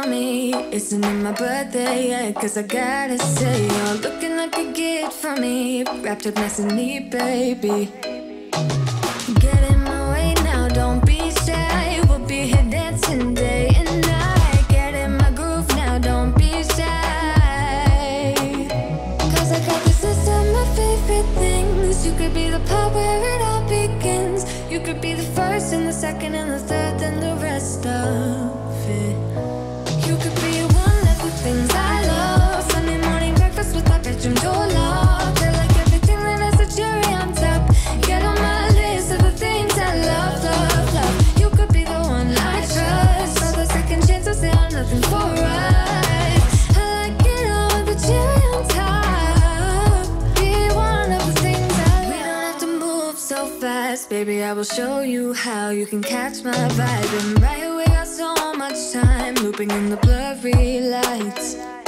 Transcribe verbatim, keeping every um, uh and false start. mommy. Isn't it my birthday yet? Cause I gotta say, you're looking like a gift for me, wrapped up nice and neat, baby. Get in my way now, don't be shy. We'll be here dancing day and night. Get in my groove now, don't be shy. Cause I got the system of favorite things. You could be the part where it all begins. You could be the first and the second and the third and the rest of it. You could be one of the things I love. Sunday morning breakfast with my bedroom door locked. Feel like everything that has a cherry on top. Get on my list of the things I love, love, love. You could be the one I trust. For the second chance I'll say I'm nothing for us. I like it all with the cherry on top. Be one of the things I love. We don't have to move so fast, baby, I will show you how. You can catch my vibe and right away. So much time looping in the blurry lights.